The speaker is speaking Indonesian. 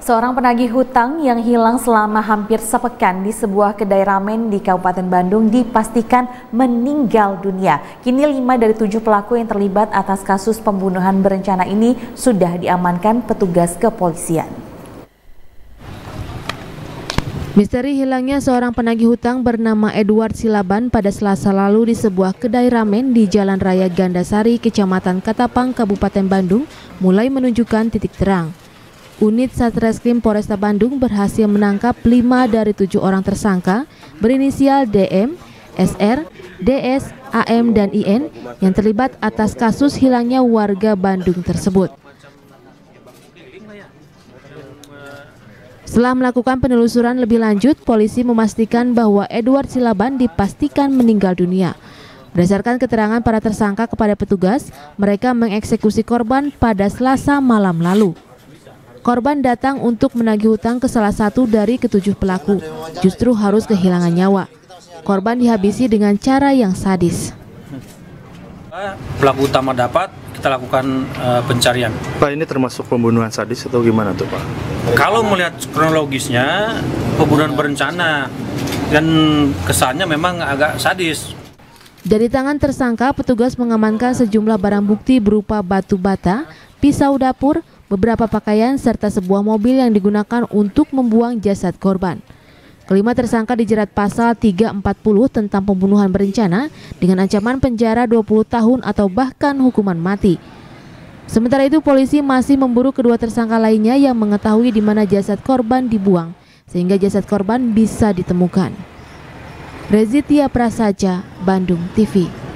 Seorang penagih hutang yang hilang selama hampir sepekan di sebuah kedai ramen di Kabupaten Bandung dipastikan meninggal dunia. Kini 5 dari 7 pelaku yang terlibat atas kasus pembunuhan berencana ini sudah diamankan petugas kepolisian. Misteri hilangnya seorang penagih hutang bernama Edward Silaban pada Selasa lalu di sebuah kedai ramen di Jalan Raya Gandasari, Kecamatan Katapang, Kabupaten Bandung mulai menunjukkan titik terang. Unit Satreskrim Polresta Bandung berhasil menangkap 5 dari 7 orang tersangka berinisial DM, SR, DS, AM, dan IN yang terlibat atas kasus hilangnya warga Bandung tersebut. Setelah melakukan penelusuran lebih lanjut, polisi memastikan bahwa Edward Silaban dipastikan meninggal dunia. Berdasarkan keterangan para tersangka kepada petugas, mereka mengeksekusi korban pada Selasa malam lalu. Korban datang untuk menagih hutang ke salah satu dari ke-7 pelaku, justru harus kehilangan nyawa. Korban dihabisi dengan cara yang sadis. Pelaku utama dapat, kita lakukan pencarian. Pak, ini termasuk pembunuhan sadis atau gimana tuh, Pak? Kalau melihat kronologisnya, pembunuhan berencana dan kesannya memang agak sadis. Dari tangan tersangka, petugas mengamankan sejumlah barang bukti berupa batu bata, pisau dapur, beberapa pakaian, serta sebuah mobil yang digunakan untuk membuang jasad korban. Kelima tersangka dijerat pasal 340 tentang pembunuhan berencana dengan ancaman penjara 20 tahun atau bahkan hukuman mati. Sementara itu, polisi masih memburu kedua tersangka lainnya yang mengetahui di mana jasad korban dibuang, sehingga jasad korban bisa ditemukan. Rezitia Prasaja, Bandung TV.